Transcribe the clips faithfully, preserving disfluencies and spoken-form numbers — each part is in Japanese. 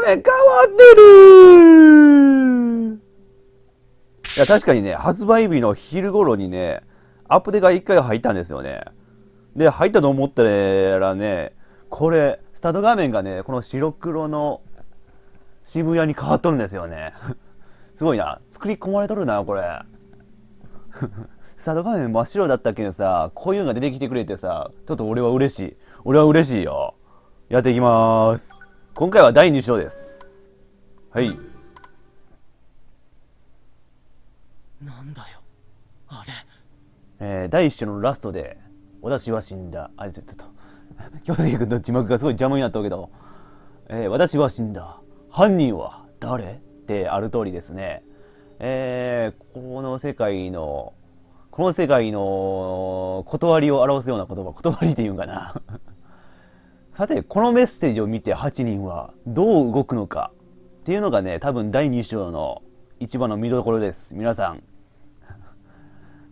メ変わってる。いや確かにね、発売日の昼頃にね、アップデがいっかい入ったんですよね。で、入ったと思ったらね、これ、スタート画面がね、この白黒の渋谷に変わっとるんですよね。すごいな、作り込まれとるな、これ。スタート画面真っ白だったっけにさ、こういうのが出てきてくれてさ、ちょっと俺は嬉しい。俺は嬉しいよ。やっていきまーす。今回はだいに章です。はい。なんだよ、あれ。えー、だいいっ章のラストで、私は死んだ。あれ、ちょっと、京介君の字幕がすごい邪魔になったけど、えー、私は死んだ。犯人は誰ってある通りですね。えー、この世界の、この世界の断りを表すような言葉、断りって言うんかな。さて、このメッセージを見てはちにんはどう動くのかっていうのがね、多分だいに章の一番の見どころです。皆さん。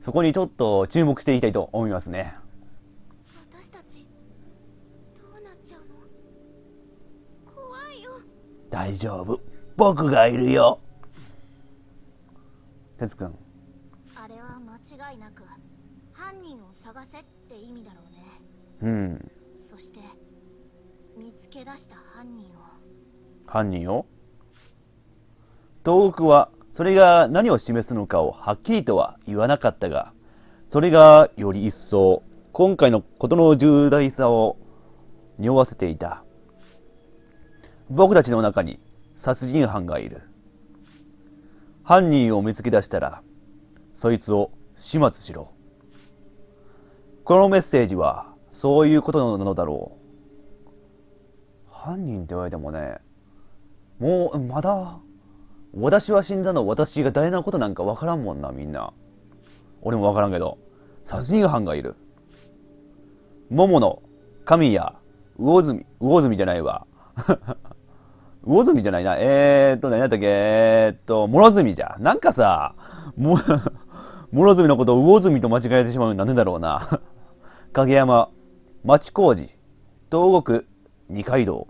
そこにちょっと注目していきたいと思いますね。私たち、どうなっちゃうの？怖いよ。大丈夫。僕がいるよ。てつくん。あれは間違いなく、犯人を探せって意味だろうね。うん。そして、見つけ出した犯人を犯人を東北はそれが何を示すのかをはっきりとは言わなかったが、それがより一層今回のことの重大さを匂わせていた。僕たちの中に殺人犯がいる。犯人を見つけ出したらそいつを始末しろ。このメッセージはそういうことなのだろう。犯人って言われてもね、もうまだ私は死んだの私が誰のことなんかわからんもんな。みんな俺もわからんけど、殺人犯がいる。桃の神谷魚住魚住じゃないわ魚住じゃないな、えーっと何だったっけ、えー、っと諸住じゃなんかさも諸住のことを魚住と間違えてしまうのなんでだろうな影山町工事東国二階堂。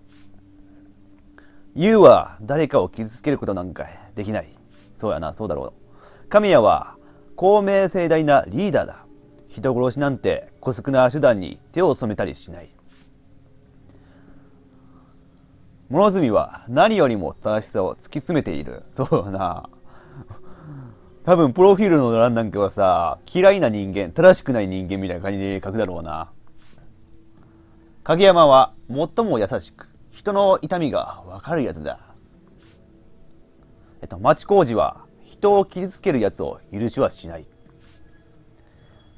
ユウは誰かを傷つけることなんかできない。そうやな、そうだろう。神谷は公明正大なリーダーだ。人殺しなんて姑息な手段に手を染めたりしない。諸角は何よりも正しさを突き詰めている。そうやな。多分プロフィールの欄なんかはさ、嫌いな人間、正しくない人間みたいな感じで書くだろうな。影山は最も優しく人の痛みが分かるやつだ。えっと町工事は人を傷つけるやつを許しはしない。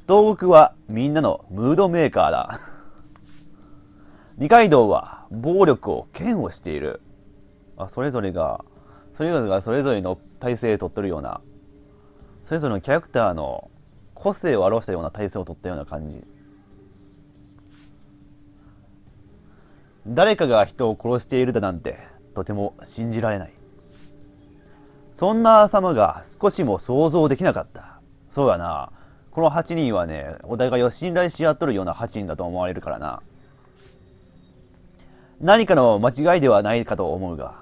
東北はみんなのムードメーカーだ二階堂は暴力を嫌悪している。あ、それぞれがそれぞれがそれぞれの体制をとってるような、それぞれのキャラクターの個性を表したような体制をとったような感じ。誰かが人を殺しているだなんてとても信じられない。そんな様が少しも想像できなかった。そうやな、このはちにんはね、お互いを信頼し合っとるようなはちにんだと思われるからな。何かの間違いではないかと思うが、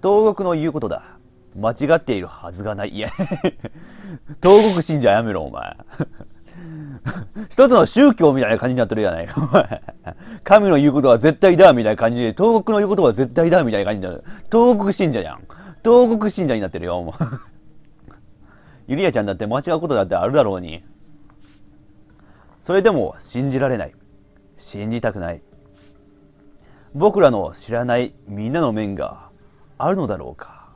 東国の言うことだ。間違っているはずがない。いや東国信者やめろお前一つの宗教みたいな感じになってるじゃないかお前。神の言うことは絶対だみたいな感じで、東国の言うことは絶対だみたいな感じになる。東国信者じゃん。東国信者になってるよお前ゆりあちゃんだって間違うことだってあるだろうに。それでも信じられない。信じたくない。僕らの知らないみんなの面があるのだろうか。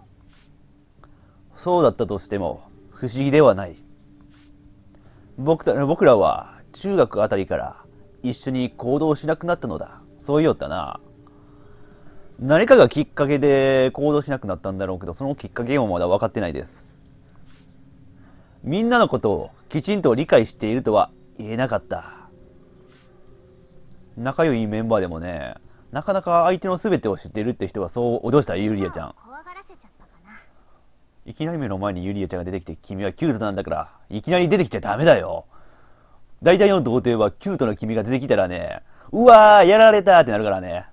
そうだったとしても不思議ではない。僕た、僕らは中学あたりから一緒に行動しなくなったのだ。そう言おったな。何かがきっかけで行動しなくなったんだろうけど、そのきっかけもまだ分かってないです。みんなのことをきちんと理解しているとは言えなかった。仲良いメンバーでもね、なかなか相手の全てを知っているって人がそう脅した。ゆりあちゃん、いきなり目の前にユリアちゃんが出てきて、君はキュートなんだから、いきなり出てきちゃダメだよ。大体の童貞はキュートな君が出てきたらね、うわー、やられたってなるからね。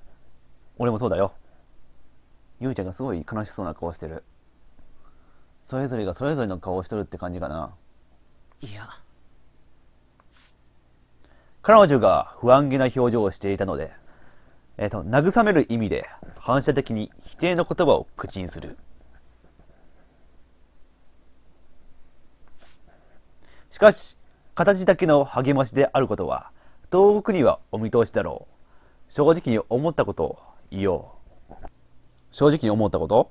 俺もそうだよ。ゆいちゃんがすごい悲しそうな顔してる。それぞれがそれぞれの顔をしとるって感じかな。いや、彼女が不安げな表情をしていたので、えっと慰める意味で反射的に否定の言葉を口にする。しかし形だけの励ましであることは遠くにはお見通しだろう。正直に思ったことを言おう。正直に思ったこと？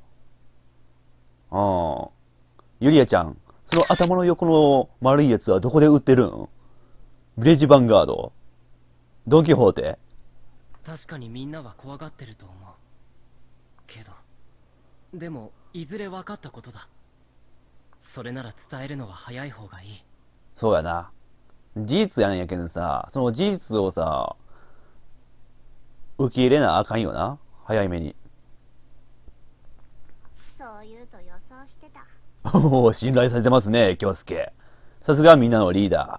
ああ、ゆりあちゃん、その頭の横の丸いやつはどこで売ってるん？ヴィレッジヴァンガード？ドン・キホーテ？確かにみんなは怖がってると思うけど、でもいずれ分かったことだ。それなら伝えるのは早い方がいい。そうやな。事実やねんやけどさ、その事実をさ、受け入れなあかんよな、早い目に。そう言うと予想してた。おお、信頼されてますね、京介。さすがみんなのリーダー。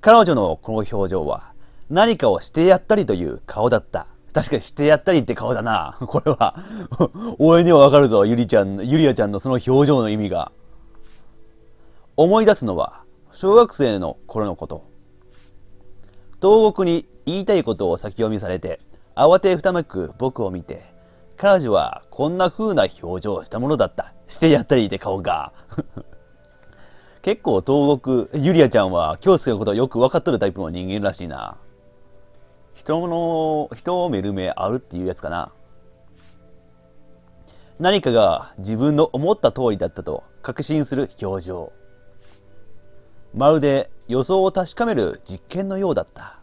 彼女のこの表情は、何かをしてやったりという顔だった。確かにしてやったりって顔だな。これは、応援にはわかるぞ、ゆりちゃん、ゆりあちゃんのその表情の意味が。思い出すのは小学生の頃のこと。東国に言いたいことを先読みされて慌てふためく僕を見て、彼女はこんな風な表情をしたものだった。してやったりって顔が結構東国ゆりあちゃんは京介のことをよく分かっとるタイプの人間らしいな。人の人を見る目あるっていうやつかな。何かが自分の思った通りだったと確信する表情、まるで予想を確かめる実験のようだった。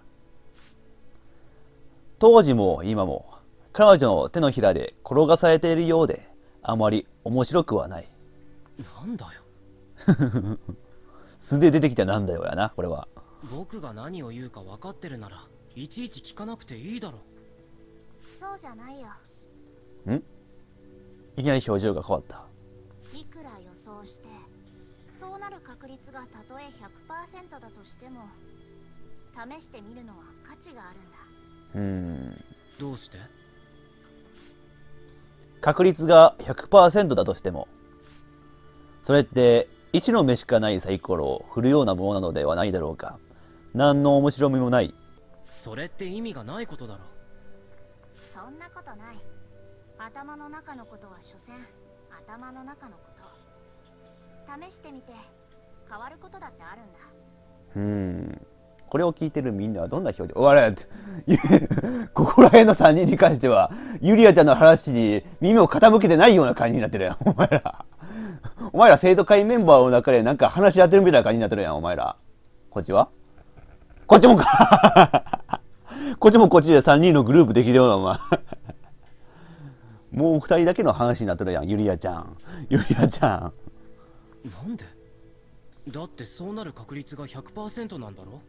当時も今も彼女の手のひらで転がされているようで、あまり面白くはない。なんだよ素で出てきたなんだよやな。これは僕が何を言うか分かってるならいちいち聞かなくていいだろ。そうじゃないよ。ん？いきなり表情が変わった。いくら予想してそうなる確率がたとえ ひゃくパーセント だとしても、試してみるのは価値があるんだ。うん。どうして？確率が ひゃくパーセント だとしても、それっていちの目しかないサイコロを振るようなものなのではないだろうか。何の面白みもない。それって意味がないことだろ。そんなことない。頭の中のことは所詮頭の中のこと。試してみて変わることだってあるんだ。うーん、これを聞いてるみんなはどんな表情？お笑いここら辺のさんにんに関してはゆりあちゃんの話に耳を傾けてないような感じになってるやん。お前らお前ら生徒会メンバーの中でなんか話し合ってるみたいな感じになってるやん。お前らこっちはこっちもかこっちもこっちでさんにんのグループできるようなお前もうふたりだけの話になってるやん。ゆりあちゃんゆりあちゃんなんで？だってそうなる確率が ひゃくパーセント なんだろ？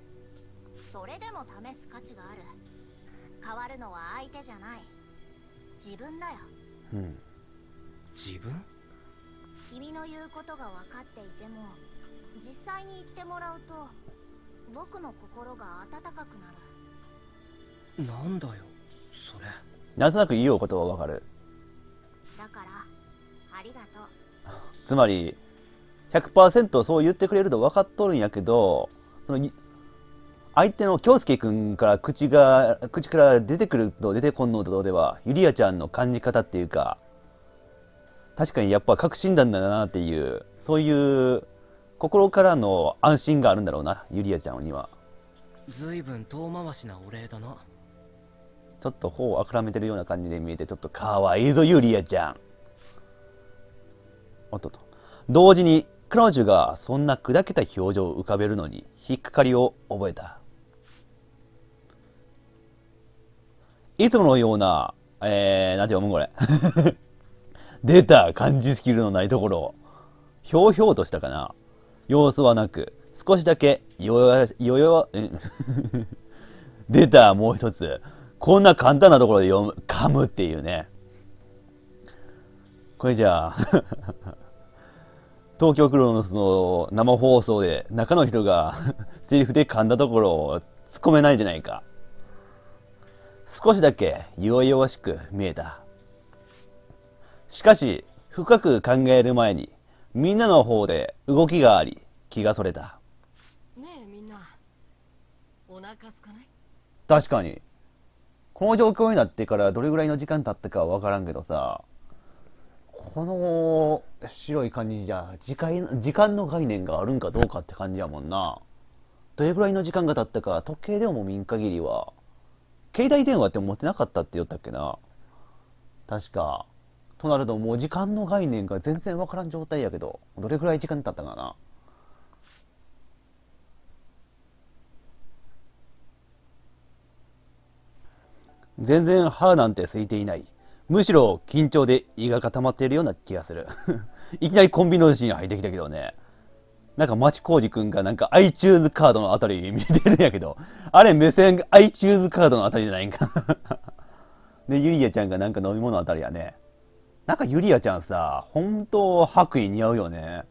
それでも試す価値がある。変わるのは相手じゃない。自分だよ。うん。自分？君の言うことが分かっていても、実際に言ってもらうと、僕の心が温かくなる。なんだよ、それ。なんとなく言おうことは分かる。だから、ありがとう。つまり、ひゃくパーセント そう言ってくれると分かっとるんやけど、その相手の京介君から口が口から出てくると出てこんのとではゆりあちゃんの感じ方っていうか、確かにやっぱ確信なんだなっていう、そういう心からの安心があるんだろうな、ゆりあちゃんには。ずいぶん遠回しなお礼だな。ちょっと頬をあからめてるような感じで見えて、ちょっとかわいいぞゆりあちゃん。おっとっと。同時に彼女がそんな砕けた表情を浮かべるのに引っかかりを覚えた。いつものような、えー、なんて読むこれ出た、漢字スキルのないところ。ひょうひょうとしたかな。様子はなく、少しだけよよよよ出た、もう一つ。こんな簡単なところで読む、噛むっていうね。これじゃあ東京クロノスの生放送で中の人がセリフで噛んだところを突っ込めないんじゃないか。少しだけ弱々しく見えた。しかし深く考える前にみんなの方で動きがあり気がそれた。ねえみんな、お腹すかない？確かにこの状況になってからどれぐらいの時間経ったかは分からんけどさ、この白い感じじゃ時間、時間の概念があるんかどうかって感じやもんな。どれぐらいの時間が経ったか時計でも見ん限りは、携帯電話って持ってなかったって言ったっけな確か。となるともう時間の概念が全然わからん状態やけど、どれぐらい時間経ったかな。全然腹なんて空いていない。むしろ緊張で胃が固まっているような気がするいきなりコンビニのシーン入ってきたけどね、なんか町浩二くんがなんか iTunes カードのあたり見てるんやけど、あれ目線 iTunes カードのあたりじゃないんかでユリアちゃんがなんか飲み物あたりやね。なんかユリアちゃんさ、本当白衣似合うよね。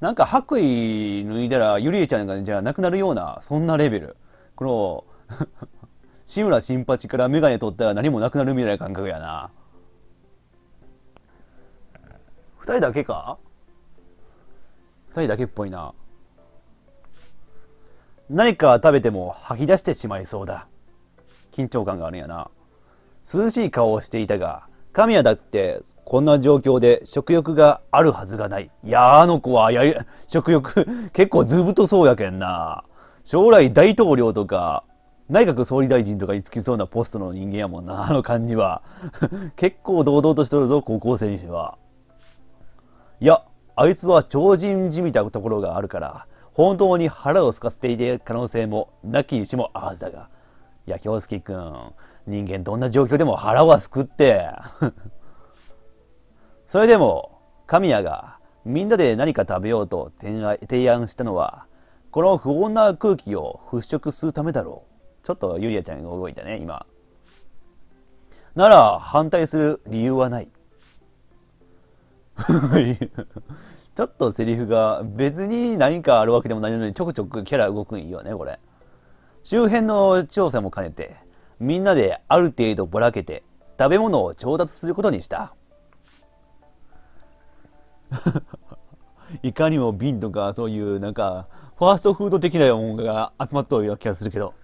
なんか白衣脱いだらユリアちゃんがじゃなくなるような、そんなレベル。この志村新八からメガネ取ったら何もなくなるみたいな感覚やな。ふたりだけか？ふたりだけっぽいな。何か食べても吐き出してしまいそうだ。緊張感があるんやな。涼しい顔をしていたが、神谷だってこんな状況で食欲があるはずがない。いや、あの子はやり食欲結構ずぶとそうやけんな。将来大統領とか内閣総理大臣とかにつきそうなポストの人間やもんな、あの感じは結構堂々としとるぞ、高校生にしては。いや、あいつは超人じみたところがあるから本当に腹をすかせている可能性もなきにしもあはずだが、いや恭介くん、人間どんな状況でも腹はすくってそれでも神谷がみんなで何か食べようと提案したのは、この不穏な空気を払拭するためだろう。ちょっとユリアちゃんが動いたね今。なら反対する理由はないちょっとセリフが別に何かあるわけでもないのにちょくちょくキャラ動くんいいよねこれ。周辺の調査も兼ねてみんなである程度ぼらけて食べ物を調達することにしたいかにも瓶とかそういうなんかファーストフード的なものが集まっとるような気がするけど、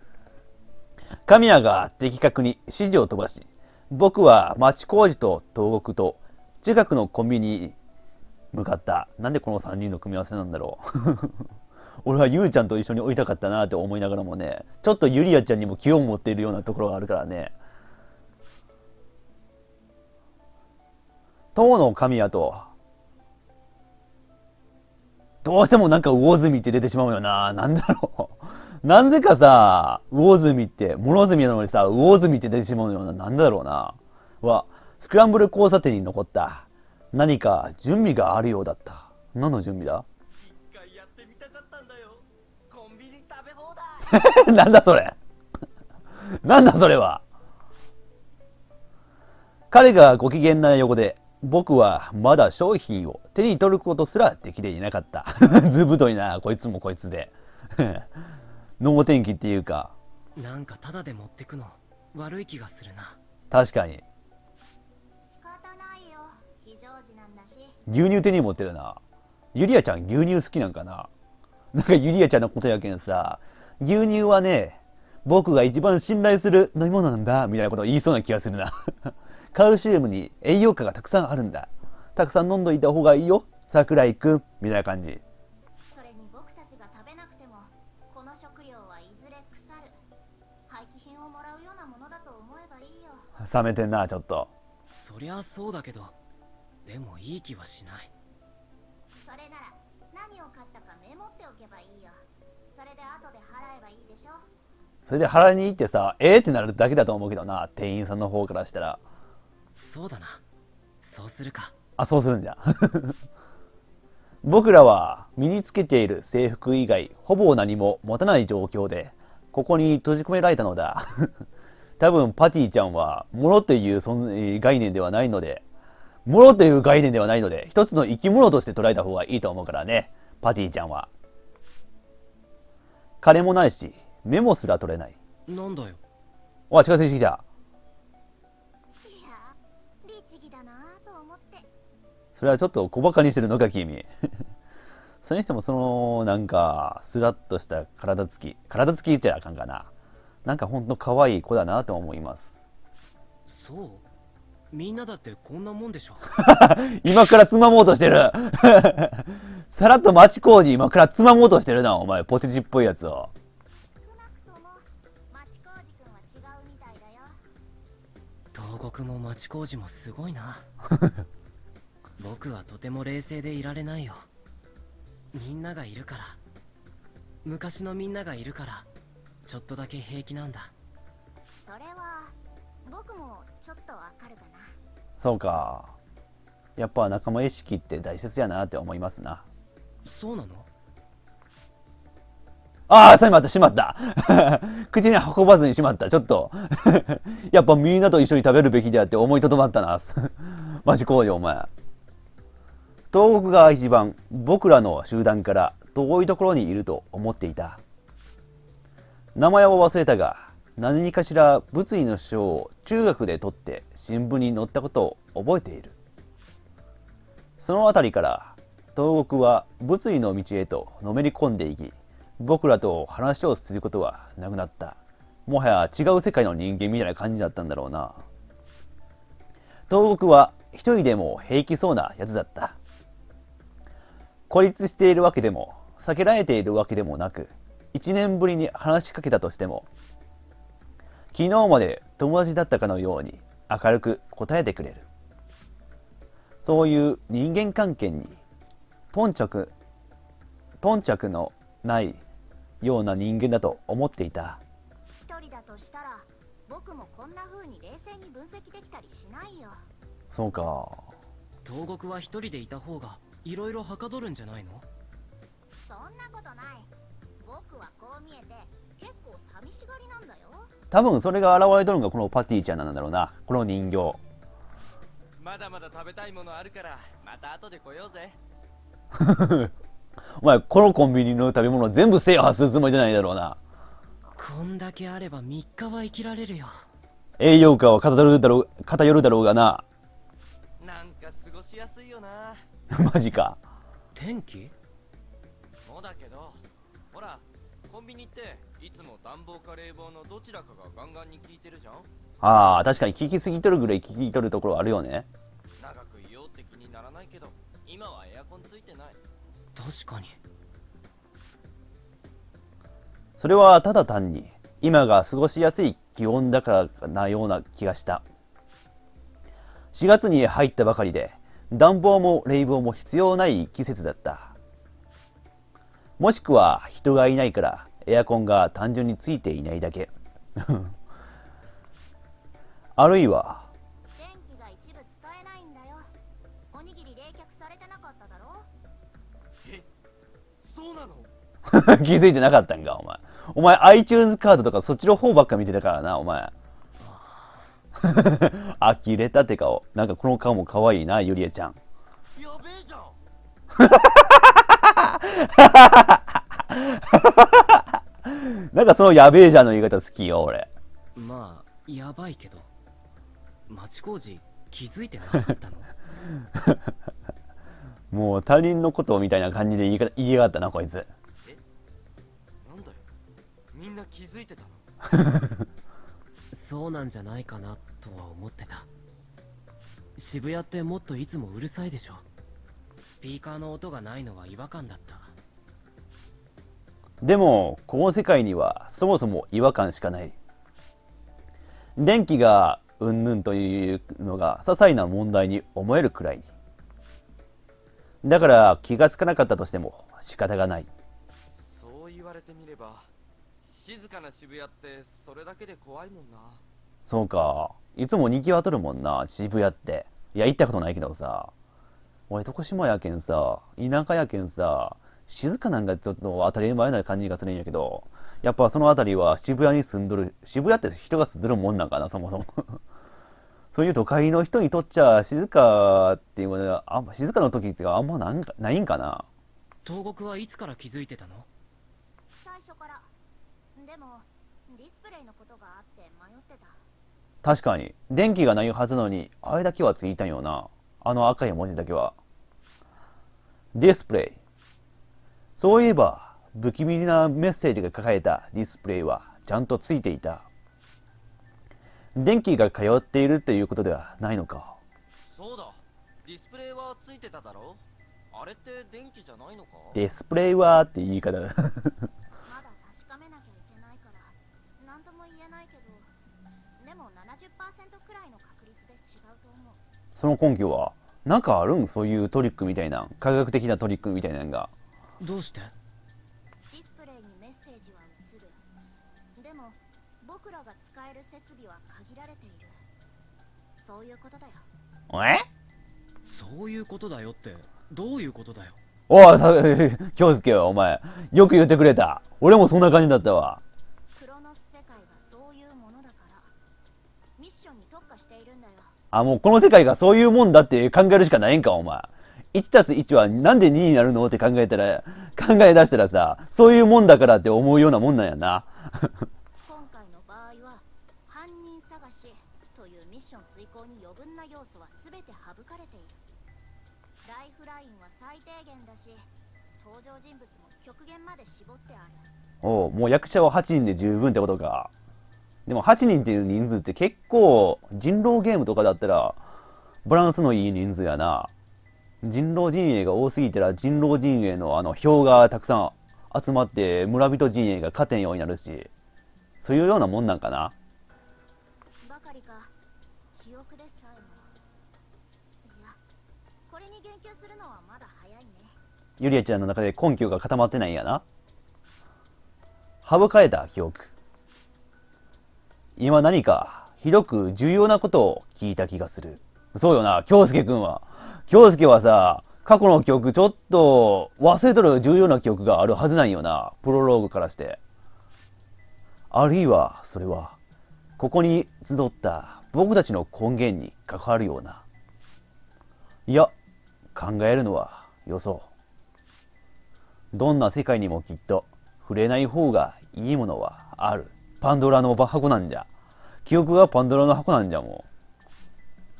神谷が的確に指示を飛ばし、僕は町工事と東国と近くのコンビニに向かった。なんでこのさんにんの組み合わせなんだろう俺はゆうちゃんと一緒におりたかったなって思いながらもね、ちょっとゆりやちゃんにも気を持っているようなところがあるからね。当の神谷とどうしてもなんか魚住って出てしまうよな。なんだろうなぜかさ、魚住って物住なのにさ魚住って出てしまうような、なんだろうなはスクランブル交差点に残った。何か準備があるようだった。何の準備だなんだそれなんだそれは。彼がご機嫌な横で僕はまだ商品を手に取ることすらできていなかったずぶといなこいつもこいつで能天気っていうか、なんかタダで持ってくの悪い気がするな。確かに牛乳手に持ってるな。ゆりやちゃん牛乳好きなんかな。なんかゆりやちゃんのことやけんさ、牛乳はね、僕が一番信頼する飲み物なんだみたいなことを言いそうな気がするなカルシウムに栄養価がたくさんあるんだ、たくさん飲んどいた方がいいよ桜井くんみたいな感じ。それに僕たちが食べなくてもこの食料はいずれ腐る。廃棄品をもらうようなものだと思えばいいよ。冷めてんなちょっと。そりゃそうだけど、でもいい気はしない。それなら何を買ったかメモっておけばいいよ。それで後で払えばいいでしょ。それで払いに行ってさ、ええー、ってなるだけだと思うけどな、店員さんの方からしたら。そうだな、そうするか。あ、そうするんじゃ僕らは身につけている制服以外ほぼ何も持たない状況でここに閉じ込められたのだ多分パティちゃんはものという存概念ではないのでものという概念ではないので一つの生き物として捉えた方がいいと思うからね、パティちゃんは。金もないしメモすら取れない。なんだよ。おい、近づいてきた。いや、それはちょっと小バカにしてるのか君それにしてもそのなんかスラッとした体つき体つき言っちゃあかんかな、なんかほんと可愛い子だなと思います。そう、みんなだってこんなもんでしょ今からつまもうとしてるさらっと町工事今からつまもうとしてるなお前、ポテチっぽいやつを。東国も町工事もすごいな僕はとても冷静でいられないよ。みんながいるから、昔のみんながいるからちょっとだけ平気なんだ。それは僕もちょっとわかるかな。そうか、やっぱ仲間意識って大切やなって思いますな。そうなの。ああ、しまったしまった口に運ばずにしまった。ちょっとやっぱみんなと一緒に食べるべきであって思いとどまったなマジ工場お前。東北が一番僕らの集団から遠いところにいると思っていた。名前を忘れたが何かしら物理の書を中学で取って新聞に載ったことを覚えている。その辺りから東国は物理の道へとのめり込んでいき、僕らと話をすることはなくなった。もはや違う世界の人間みたいな感じだったんだろうな。東国は一人でも平気そうなやつだった。孤立しているわけでも避けられているわけでもなく、いちねんぶりに話しかけたとしても昨日まで友達だったかのように明るく答えてくれる。そういう人間関係に頓着頓着のないような人間だと思っていた。一人だとしたら僕もこんな風に冷静に分析できたりしないよ。そうか、東国は一人でいた方がいろいろはかどるんじゃないの。そんなことない、僕はこう見えて結構寂しがりなんだよ。多分それが現れとるのがこのパティちゃんなんだろうな、この人形。まだまだ食べたいものあるからまた後で来ようぜお前このコンビニの食べ物全部制覇するつもりじゃないだろうな。こんだけあればみっかは生きられるよ。栄養価は偏るだろう偏るだろうがな。なんか過ごしやすいよなマジか。天気そうだけど、ほらコンビニっていつも暖房か冷房のどちらかがガンガンに効いてるじゃん。ああ、確かに効きすぎとるぐらい効きとるところあるよね。長くいようって気にならないけど、今はエアコンついてない。確かに。それはただ単に今が過ごしやすい気温だからなような気がした。しがつに入ったばかりで暖房も冷房も必要ない季節だった。もしくは人がいないからエアコンが単純についていないだけあるいは電気が一部使えないんだよ。おにぎり冷却されてなかっただろ。え、そうなの気づいてなかったんかお前。お前 iTunes カードとかそっちの方ばっか見てたからなお前呆れたって顔。なんかこの顔も可愛いな、ゆりえちゃん。やべえじゃんなんかそのやべえじゃんの言い方好きよ俺。まあやばいけど町工事気づいてなかったのもう他人のことみたいな感じで言い方言いやがったなこいつ。え、なんだよ、みんな気づいてたのそうなんじゃないかなとは思ってた。渋谷ってもっといつもうるさいでしょ。スピーカーの音がないのは違和感だった。でもこの世界にはそもそも違和感しかない。電気がうんぬんというのが些細な問題に思えるくらいに、だから気がつかなかったとしても仕方がない。そう言われてみれば静かな渋谷ってそれだけで怖いもんな。そうか、いつもにぎわとるもんな渋谷って。いや行ったことないけどさ、俺徳島やけんさ、田舎やけんさ、静かなんかちょっと当たり前な感じがするんやけど、やっぱその辺りは渋谷に住んどる、渋谷って人が住んどるもんなんかなそもそもそういう都会の人にとっちゃ静かっていうものはあんま、静かの時ってあんまなんかないんかな。東国はいつから気づいてたの。最初から。でもディスプレイのことがあって迷ってた。確かに、電気がないはずなのに、あれだけはついたんよな。あの赤い文字だけは。ディスプレイ。そういえば、不気味なメッセージが書かれたディスプレイはちゃんとついていた。電気が通っているっていうことではないのか。そうだ、ディスプレイはついてただろ。あれって電気じゃないのか。ディスプレイはって言い方だ。まだ確かめなきゃいけないから何とも言えないけど、でも ななじゅっパーセント くらいの確率で違うと思う。その根拠はなんかあるん？そういうトリックみたいな、科学的なトリックみたいなのが。どうして？ディスプレイにメッセージは映る。でも僕らが使える設備は限られている。そういうことだよ。え？そういうことだよってどういうことだよ。おい、京介はお前よく言ってくれた。俺もそんな感じだったわ。クロノス世界がそういうものだからミッションに特化しているんだよ。あ、もうこの世界がそういうもんだって考えるしかないんかお前。いちたすいちはなんでにになるのって考えたら、考え出したらさ、そういうもんだからって思うようなもんなんやな。今回の場合は犯人探しというミッション遂行に余分な要素は全て省かれている。ライフラインは最低限だし、登場人物も極限まで絞ってある。おお、もう役者ははちにんで十分ってことか。でもはちにんっていう人数って結構、人狼ゲームとかだったらバランスのいい人数やな。人狼陣営が多すぎたら人狼陣営のあの票がたくさん集まって村人陣営が勝てんようになるし、そういうようなもんなんかな。ばかりか、記憶でさえも。いや、これに言及するのはまだ早いね。ユリアちゃんの中で根拠が固まってないんやな。省かれた記憶。今何かひどく重要なことを聞いた気がする。そうよな、京介くんは。京介はさ、過去の記憶ちょっと忘れとる重要な記憶があるはずないよな、プロローグからして。あるいはそれは、ここに集った僕たちの根源に関わるような。いや、考えるのはよそう。どんな世界にもきっと触れない方がいいものはある。パンドラの箱なんじゃ。記憶がパンドラの箱なんじゃも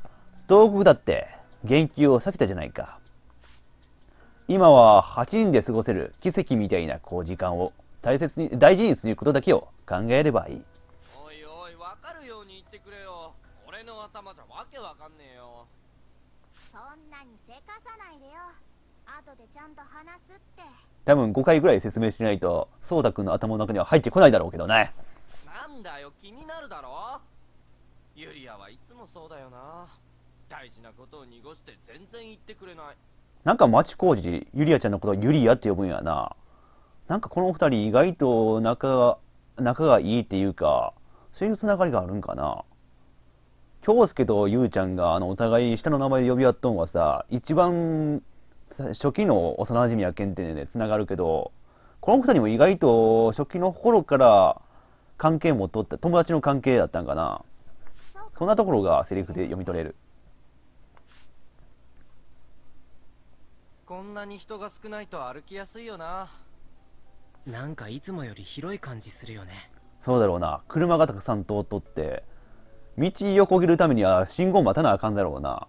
う。東国だって、言及を避けたじゃないか。今ははちにんで過ごせる奇跡みたいなこう時間を大切に大事にすることだけを考えればいい。おいおい、分かるように言ってくれよ。俺の頭じゃわけわかんねえよ。そんなにせかさないでよ。後でちゃんと話すって。多分ごかいぐらい説明しないとそうたくんの頭の中には入ってこないだろうけどね。なんだよ、気になるだろ。ユリアはいつもそうだよな。大事なことを濁して全然言ってくれない。なんか町工事、ユリアちゃんのことはユリアって呼ぶんやな。なんかこの二人意外と仲が仲がいいっていうか、そういうつながりがあるんかな。京介とユウちゃんがあのお互い下の名前で呼び合っとんはさ、一番初期の幼馴染やけんってね、つながるけど、この二人も意外と初期の頃から関係も取った友達の関係だったんかな。そんなところがセリフで読み取れる。こんなに人が少ないと歩きやすいよな。なんかいつもより広い感じするよね。そうだろうな、車がたくさん通っとって道をこぎるためには信号待たなあかんだろうな。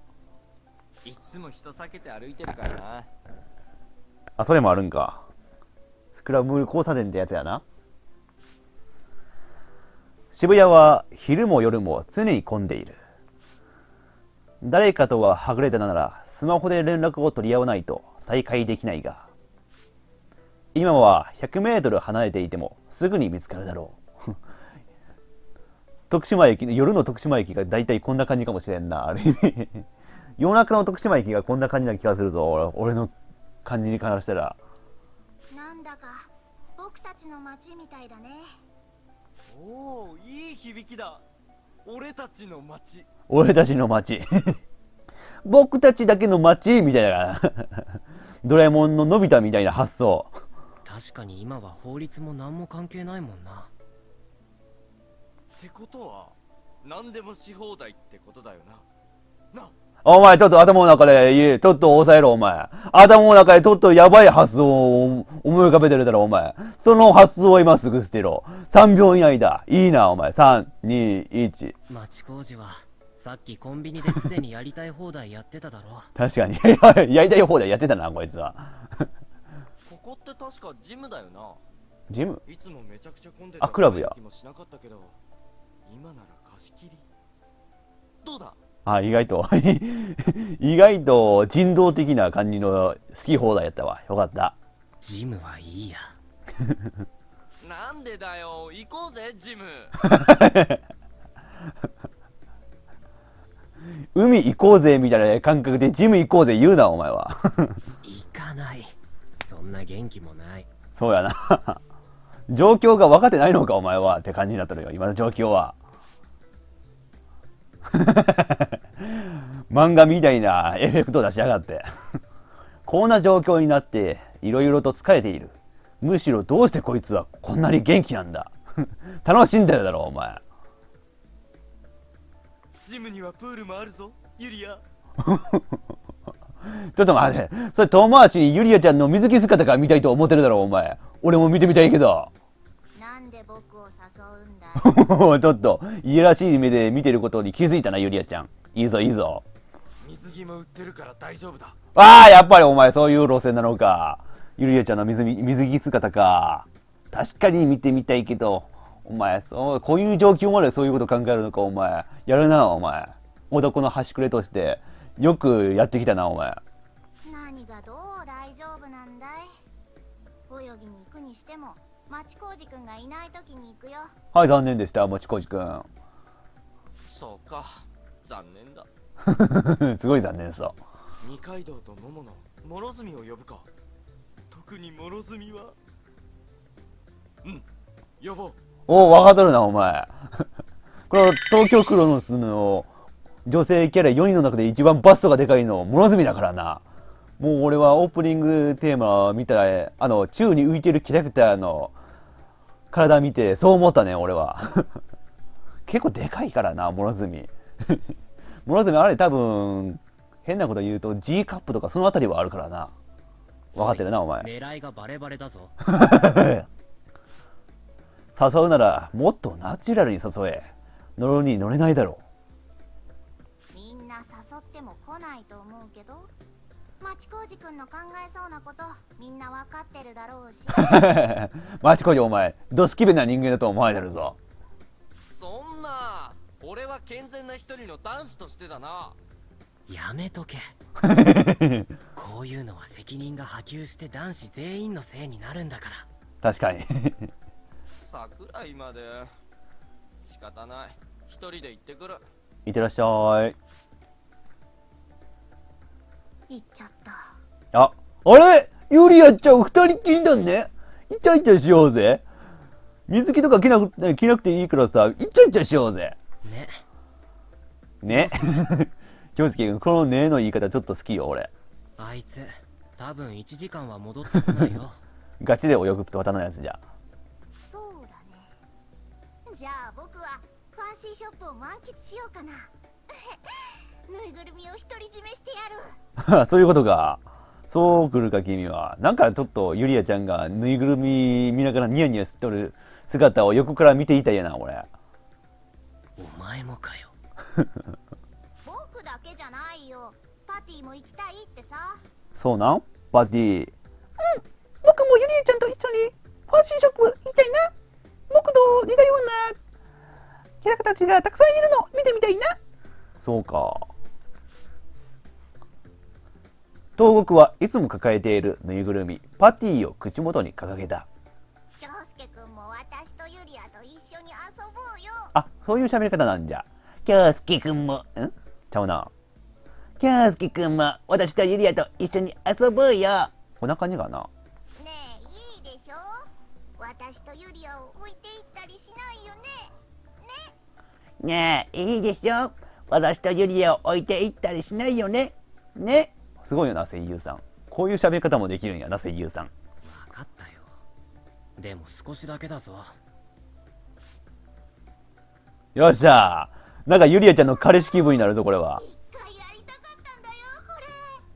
いつも人避けて歩いてるからな。あ、それもあるんか。スクランブル交差点ってやつやな。渋谷は昼も夜も常に混んでいる。誰かとははぐれたならスマホで連絡を取り合わないと再会できないが、今はひゃくメートル離れていてもすぐに見つかるだろう。徳島駅の夜の徳島駅がだいたいこんな感じかもしれんな、あれ。夜中の徳島駅がこんな感じな気がするぞ、俺の感じにからしたら。なんだか僕たちの街みたいだね。おお、いい響きだ。俺たちの街。俺たちの街。僕たちだけの街みたいな。ドラえもんののび太みたいな発想。確かに今は法律も何も関係ないもんな。ってことは何でもし放題ってことだよな。なお前、ちょっと頭の中で、ちょっと抑えろ、お前。頭の中でちょっとやばい発想を思い浮かべてるだろ、お前。その発想を今すぐ捨てろ。さんびょう以内だ。いいな、お前。さん、に、いち。町工事は、さっきコンビニですでにやりたい放題やってただろ。確かに。やりたい放題やってたな、こいつは。ここって確かジムだよな。ジム？いつもめちゃくちゃ混んでた。あ、クラブや。今なら貸し切り。どうだ？あ、意外と意外と人道的な感じの好き放題やったわ。よかった。ジムはいいや。なんでだよ、行こうぜジム。海行こうぜみたいな感覚でジム行こうぜ言うな、お前は。行かない。そんな元気もない。そうやな。状況が分かってないのかお前はって感じになったのよ、今の状況は。漫画みたいなエフェクト出しやがって。こんな状況になっていろいろと疲れている。むしろどうしてこいつはこんなに元気なんだ。楽しんでるだろお前。ジムにはプールもあるぞユリア。ちょっと待て、それ遠回しにユリアちゃんの水着姿が見たいと思ってるだろお前。俺も見てみたいけど。なんで僕を誘うんだ。ちょっといやらしい目で見てることに気づいたなユリアちゃん。いいぞいいぞ。水着も売ってるから大丈夫だ。ああ、やっぱりお前そういう路線なのか。ユリアちゃんの 水, 水着姿か。確かに見てみたいけど、お前そうこういう状況までそういうこと考えるのかお前。やるなお前。男の端くれとしてよくやってきたなお前。何がどう大丈夫なんだい。泳ぎに行くにしても町工事くんがいないときに行くよ。はい、残念でした町工事くん。そうか、残念だ。すごい残念そう。二階堂と桃の諸角を呼ぶか。特に諸角はうん、呼ぼう。おお、分かっとるなお前。この東京クロノスの女性キャラよにんの中で一番バストがでかいの諸角だからな。もう俺はオープニングテーマ見たら、あの宙に浮いてるキャラクターの体見てそう思ったね俺は。結構でかいからな諸角。諸角あれ多分変なこと言うと G カップとかその辺りはあるからな。分かってるなお前。狙いがバレバレだぞ。誘うならもっとナチュラルに誘え。乗るに乗れないだろう。みんな誘っても来ないと思うけど、町工事くんの考えそうなことみんな分かってるだろうし。町工事お前ドスキベな人間だと思われてるぞ。そんな、俺は健全な一人の男子としてだな。やめとけ。こういうのは責任が波及して男子全員のせいになるんだから。確かに。桜井まで仕方ない、一人で行ってくる。いってらっしゃい。行っちゃった。あ、あれユリアちゃん二人っきりだね。イチャイチャしようぜ。水着とか着なく、着なくていいからさ、イチャイチャしようぜね。ね。京介君このねの言い方ちょっと好きよ俺。あいつ多分いちじかんは戻ってこないよ。ガチで泳ぐと渡のやつじゃ。そうだね。じゃあ僕はファンシーショップを満喫しようかな。ぬいぐるみを独り占めしてやる。そういうことか。そう来るか君は。なんかちょっとユリアちゃんがぬいぐるみ見ながらニヤニヤしとる姿を横から見ていたやな俺。お前もかよ。僕だけじゃないよ、パティも行きたいってさ。そうなんパティ。うん、僕もユリアちゃんと一緒にファンシーショップ行きたいな。僕と似たようなキャラクターたちがたくさんいるの見てみたいな。そうか。東国はいつも抱えているぬいぐるみパティを口元に掲げた。京介くんも私とユリアと一緒に遊ぼうよ。あ、そういう喋り方なんじゃ。京介くんもんちゃうな。京介くんも私とユリアと一緒に遊ぼうよ。こんな感じかな。ねえいいでしょ、私とユリアを置いていったりしないよね。ねねえいいでしょ、私とユリアを置いていったりしないよね。ね。すごいよな声優さん。こういう喋り方もできるんやな声優さん。分かったよ。でも少しだけだぞ。よっしゃー。なんかユリアちゃんの彼氏気分になるぞこれは。一回やりたかっ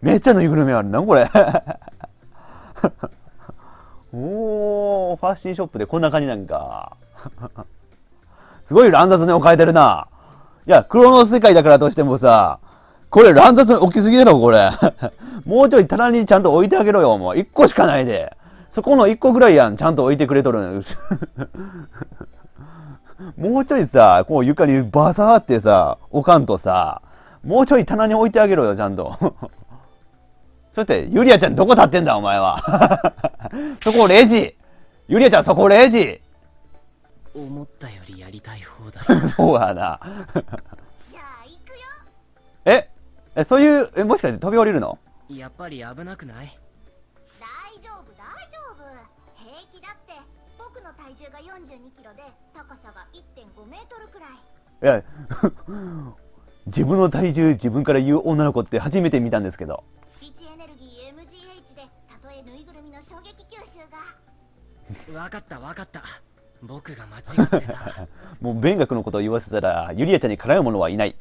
めっちゃぬいぐるみあるな、これ。おー、ファッションショップでこんな感じなんか。すごい乱雑に置かれてるな。いや、黒の世界だからとしてもさ、これ乱雑に置きすぎだろ、これ。もうちょい棚にちゃんと置いてあげろよ、もう。いっこしかないで。そこのいっこぐらいやん、ちゃんと置いてくれとるの。もうちょいさ、こう床にバサーってさ、置かんとさ、もうちょい棚に置いてあげろよ、ちゃんと。そして、ゆりあちゃんどこ立ってんだ、お前は。そこレジ。ゆりあちゃんそこレジ。思ったよりやりたい放題。そうやな。じゃあ行くよ。え、え、そういう、え、もしかして飛び降りるの？やっぱり危なくない？大丈夫大丈夫。平気だって。僕の体重がよんじゅうにキロで高さが いってんごメートルくらい。いや、自分の体重自分から言う女の子って初めて見たんですけど。わかったわかった。僕が間違ってた。もう勉学のことを言わせたらユリアちゃんに辛いものはいない。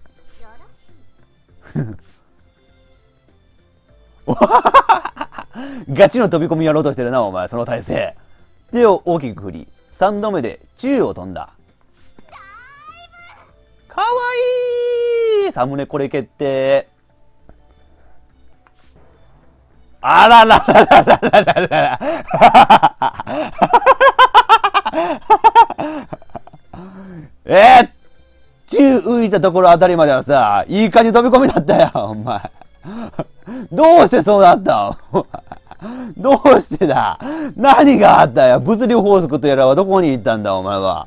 ガチの飛び込みやろうとしてるなお前その体勢。手を大きく振りさんどめで宙を飛んだ。かわいい。サムネこれ決定。あらららららららら。えっ、宙浮いたところあたりまではさ、いい感じ飛び込みだったよ、お前。どうしてそうなったの？どうしてだ？何があったよ？物理法則とやらはどこに行ったんだ、お前は。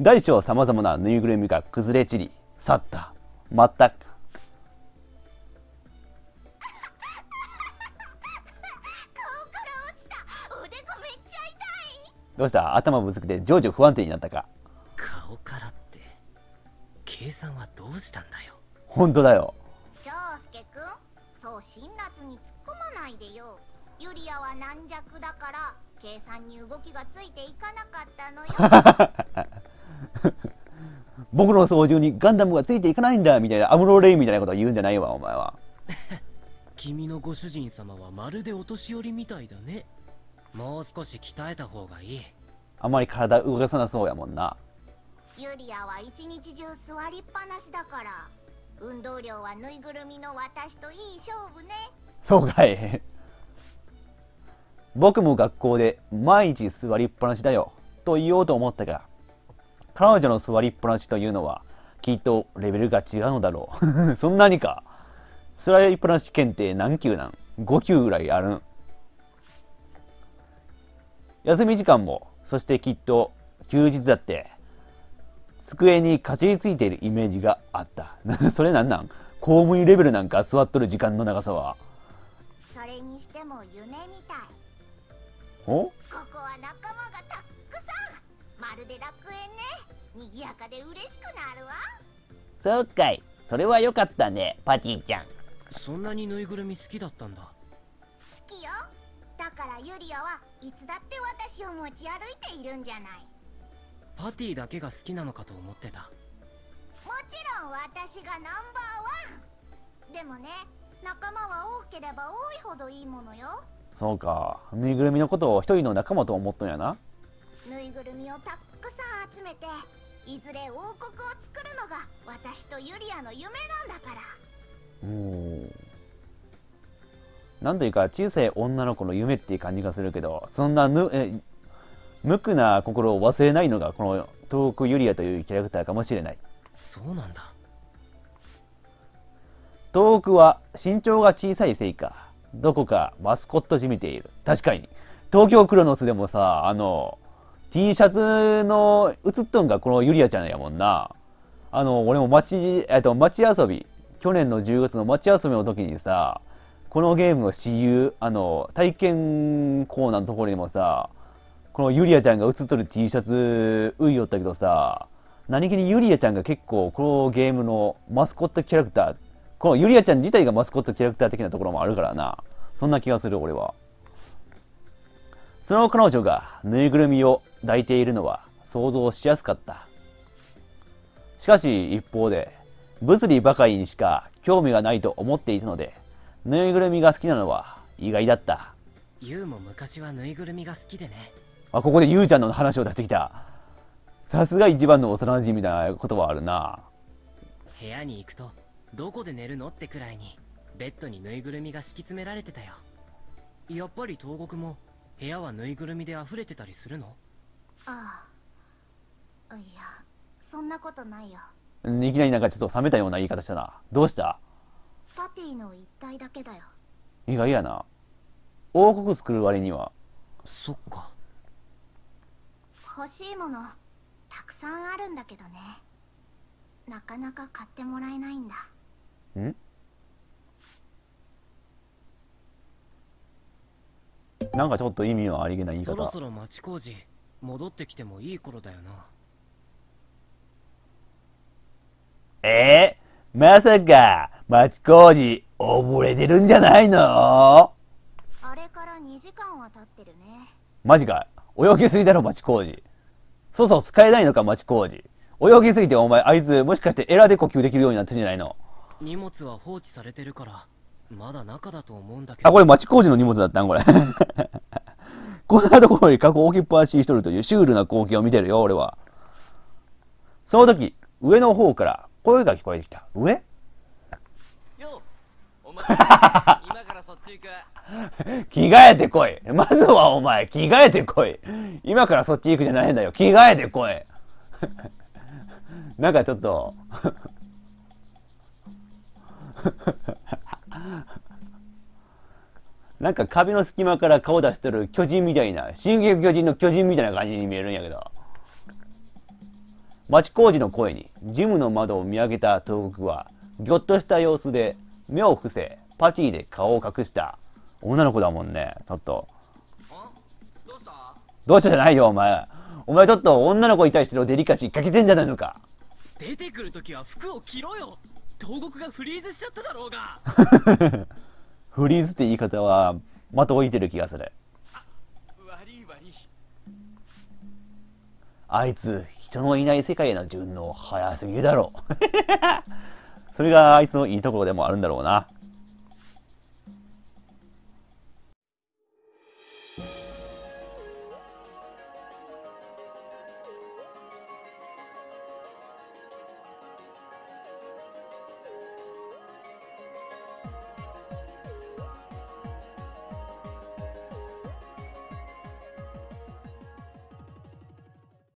大小さまざまなぬいぐるみが崩れ散り、去った。まったく。どうした？頭ぶつけて情緒不安定になったか。顔からって計算はどうしたんだよ。本当だよ。京介くん、そう辛辣に突っ込まないでよ。ユリアは軟弱だから計算に動きがついていかなかったのよ。僕の操縦にガンダムがついていかないんだみたいな、アムロレイみたいなこと言うんじゃないわお前は。君のご主人様はまるでお年寄りみたいだね。もう少し鍛えた方がいい。あまり体動かさなそうやもんな。ユリアは一日中座りっぱなしだから、運動量はぬいぐるみの私といい勝負ね。そうかい。僕も学校で毎日座りっぱなしだよと言おうと思ったが、彼女の座りっぱなしというのはきっとレベルが違うのだろう。そんなにか。座りっぱなし検定何級なん？ごきゅうぐらいあるん。休み時間も、そしてきっと休日だって机にかじりついているイメージがあった。それなんなん？公務員レベルなんか座っとる時間の長さは。それにしても夢みたい。お？ここは仲間がたっくさん、まるで楽園ね。にぎやかで嬉しくなるわ。そうかい、それはよかったねパティちゃん。そんなにぬいぐるみ好きだったんだ。好きよ。だからユリアはいつだって私を持ち歩いているんじゃない。パティだけが好きなのかと思ってた。もちろん私がナンバーワン。でもね、仲間は多ければ多いほどいいものよ。そうか、ぬいぐるみのことを一人の仲間と思ったんやな。ぬいぐるみをたくさん集めて、いずれ王国を作るのが私とユリアの夢なんだから。おお。なんというか小さい女の子の夢っていう感じがするけど、そんなぬえ無垢な心を忘れないのがこの遠くユリアというキャラクターかもしれない。そうなんだ。遠くは身長が小さいせいか、どこかマスコットじみている。確かに東京クロノスでもさ、あの T シャツの写っとんがこのユリアちゃんやもんな。あの俺も街、えっと、街遊び、去年のじゅうがつの街遊びの時にさ、このゲームの私有、あの、体験コーナーのところにもさ、このユリアちゃんが写っとる T シャツ、ういよったけどさ、何気にユリアちゃんが結構、このゲームのマスコットキャラクター、このユリアちゃん自体がマスコットキャラクター的なところもあるからな。そんな気がする、俺は。その彼女がぬいぐるみを抱いているのは想像しやすかった。しかし、一方で、物理ばかりにしか興味がないと思っていたので、ぬいぐるみが好きなのは意外だった。ユウも昔はぬいぐるみが好きでね。あ、ここでユウちゃんの話を出してきた。さすが一番の幼馴染みなことはあるな。部屋に行くとどこで寝るのってくらいにベッドにぬいぐるみが敷き詰められてたよ。やっぱり東国も部屋はぬいぐるみで溢れてたりするの？ああ、いやそんなことないよ。いきなりなんかちょっと冷めたような言い方したな。どうした？パティの一体だけだよ。意外やな、王国作る割には。そっか。欲しいものたくさんあるんだけどね、なかなか買ってもらえないんだ。ん？なんかちょっと意味はありげな言い方。そろそろ町工事戻ってきてもいい頃だよな。えー、まさか町工事溺れてるんじゃないの？あれからにじかんは経ってるね。マジか、泳ぎすぎだろ町工事。そうそう、使えないのか町工事。泳ぎすぎてお前あいつもしかしてエラで呼吸できるようになってんじゃないの？荷物は放置されてるからまだ中だと思うんだけど。あ、これ町工事の荷物だったんこれこんなところに過去置きっぱなしにしとるというシュールな光景を見てるよ俺は。その時上の方から声が聞こえてきた。上？よ、お前今からそっち行く着替えてこい。まずはお前着替えてこい。今からそっち行くじゃないんだよ、着替えてこいなんかちょっとなんか壁の隙間から顔出してる巨人みたいな、進撃巨人の巨人みたいな感じに見えるんやけど。町工事の声にジムの窓を見上げた東国はぎょっとした様子で目を伏せパチーで顔を隠した。女の子だもんね。ちょっとどうしたどうしたじゃないよお前。お前ちょっと女の子に対してのデリカシー欠けてんじゃないのか。出てくるときは服を着ろよ。東国がフリーズしちゃっただろうがフリーズって言い方は的を置いてる気がする。あ、悪い悪い。あいつ人のいない世界への順応早すぎるだろうそれがあいつのいいところでもあるんだろうな。